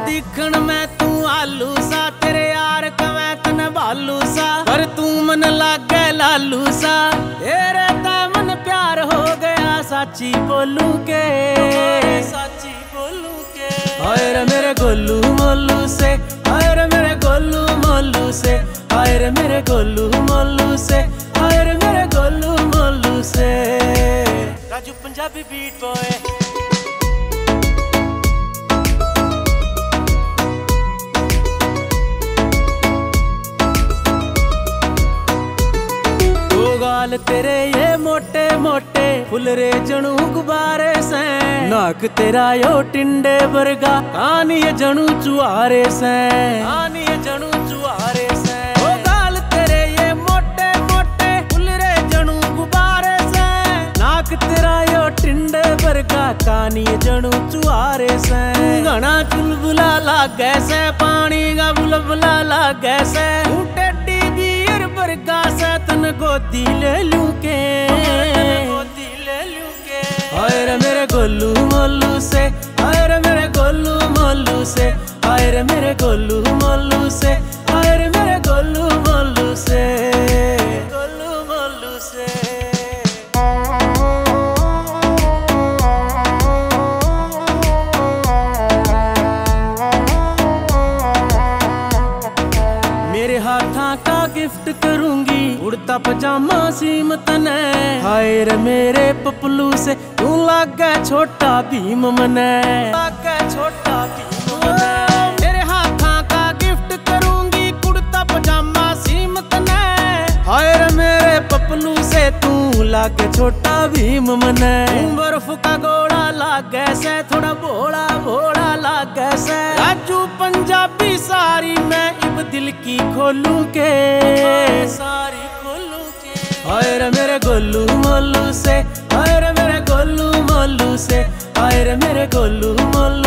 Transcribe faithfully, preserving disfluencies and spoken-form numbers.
दिखण मैं तू आलू सा, तेरे यार कवै तन भालू सा, पर तू मन लागे लालू सा। तेरे ते मन प्यार हो गया, साची बोलू के साची बोलू के। हाय रे मेरे गोलू मोलू से, हाय रे मेरे गोलू मोलू से, हाय रे मेरे गोलू मोलू से, हाय रे मेरे गोलू मोलू से। Raju Punjabi beat boy. गाल तेरे ये मोटे मोटे फुलरे जणू गुब्बारे से, नाक तेरा यो टिंडे वर्गा, कान ये जणू चुआरे से, कान ये जणू चुआरे से। ओ गाल तेरे ये मोटे मोटे फुलरे जणू गुब्बारे से, नाक तेरा यो टिंडे वर्गा, कान ये जणू चुआरे से। घना चुलबुला लागे से, पानी का बुलबुला लागे से, तन गोदी ले लूं के गोदी ले लूं के। हाय रे मेरे गोलू मोलू से, हाय रे मेरे गोलू मोलू से, हाय रे मेरे गोलू मोलू से, हाय रे मेरे गोलू मोलू से, गोलू मोलू से। मेरे हाथां का गिफ्ट करूंगी उड़ता पजामा सीम तने, हाय रे मेरे पपलू से, तू लागे छोटा भीम मने, लागे छोटा भीम मने। मेरे हाथां का गिफ्ट करूंगी कुर्ता पजामा सीम तने, हाय रे मेरे पपलू से, तू लागे छोटा भीम मने। बर्फ का गोला लागे से, थोड़ा भोला भोला लागे से, राजू पंजाबी सारी मैं इब दिल की खोलू के सारी खोलू के। हाय रे मेरे गोलू मोलू से, हाय रे मेरे गोलू मोलू से, हाय रे मेरे गोलू मोलू।